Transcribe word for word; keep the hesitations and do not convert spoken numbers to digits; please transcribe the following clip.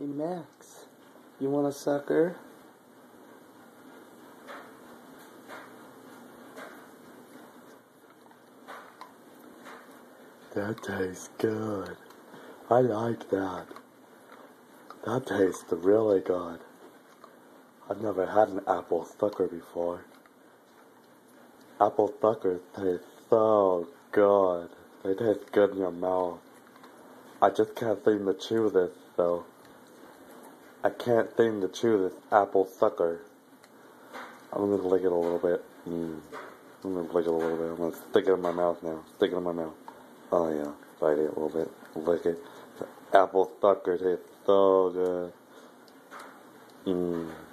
Hey Max, you want a sucker? That tastes good. I like that. That tastes really good. I've never had an apple sucker before. Apple suckers taste so good. They taste good in your mouth. I just can't seem to chew this, though. I can't seem to chew this apple sucker. I'm gonna lick it a little bit. Mm. I'm gonna lick it a little bit. I'm gonna stick it in my mouth now. Stick it in my mouth. Oh yeah, bite it a little bit. Lick it. The apple sucker tastes so good. Mmm.